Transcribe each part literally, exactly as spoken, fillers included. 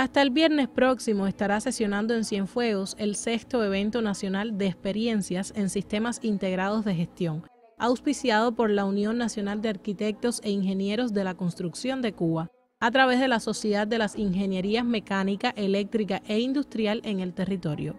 Hasta el viernes próximo estará sesionando en Cienfuegos el sexto evento nacional de experiencias en sistemas integrados de gestión, auspiciado por la Unión Nacional de Arquitectos e Ingenieros de la Construcción de Cuba, a través de la Sociedad de las Ingenierías Mecánica, Eléctrica e Industrial en el territorio.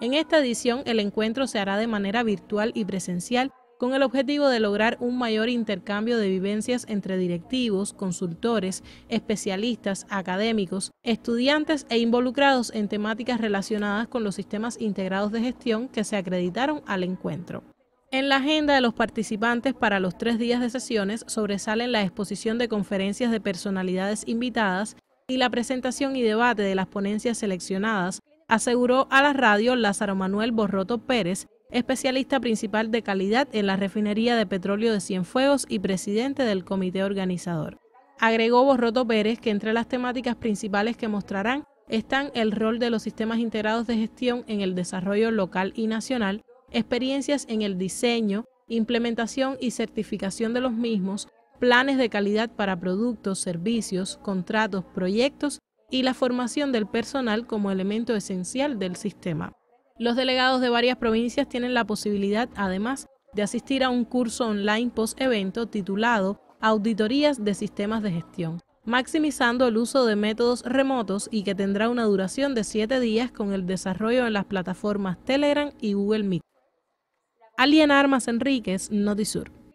En esta edición, el encuentro se hará de manera virtual y presencial, con el objetivo de lograr un mayor intercambio de vivencias entre directivos, consultores, especialistas, académicos, estudiantes e involucrados en temáticas relacionadas con los sistemas integrados de gestión que se acreditaron al encuentro. En la agenda de los participantes para los tres días de sesiones sobresalen la exposición de conferencias de personalidades invitadas y la presentación y debate de las ponencias seleccionadas, aseguró a la radio Lázaro Manuel Borroto Pérez, especialista principal de calidad en la refinería de petróleo de Cienfuegos y presidente del comité organizador. Agregó Borroto Pérez que entre las temáticas principales que mostrarán están el rol de los sistemas integrados de gestión en el desarrollo local y nacional, experiencias en el diseño, implementación y certificación de los mismos, planes de calidad para productos, servicios, contratos, proyectos y la formación del personal como elemento esencial del sistema. Los delegados de varias provincias tienen la posibilidad, además, de asistir a un curso online post-evento titulado Auditorías de Sistemas de Gestión, maximizando el uso de métodos remotos y que tendrá una duración de siete días con el desarrollo en las plataformas Telegram y Google Meet. Aliena Armas Enríquez, NotiSur.